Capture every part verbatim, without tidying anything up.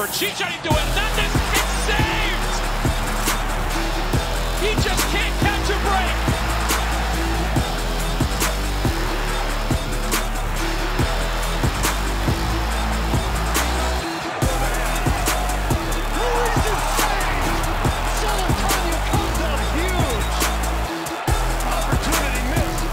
for Chicharito, Hernandez, it's saved! He just can't catch a break! Who is insane? Solitario comes up huge! Opportunity missed.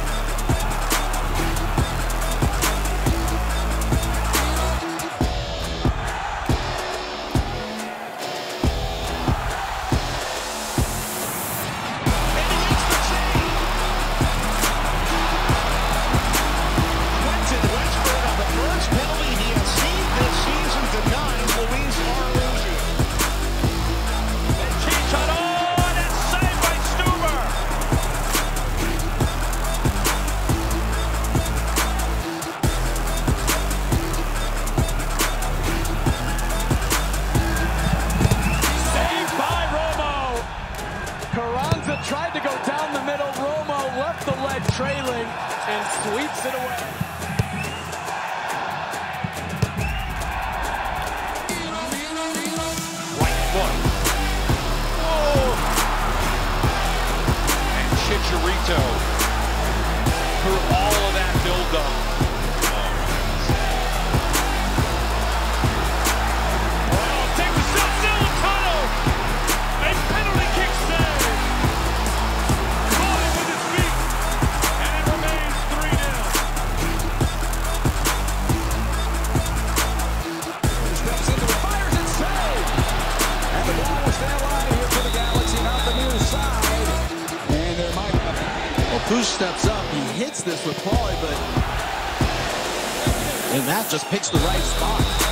Tried to go down the middle. Romo left the lead trailing and sweeps it away. Right foot. Oh. And Chicharito through all of that buildup. Oh, take the shot, Chicharito. A penalty kick save. Who steps up, he hits this with Paulie, but... and that just picks the right spot.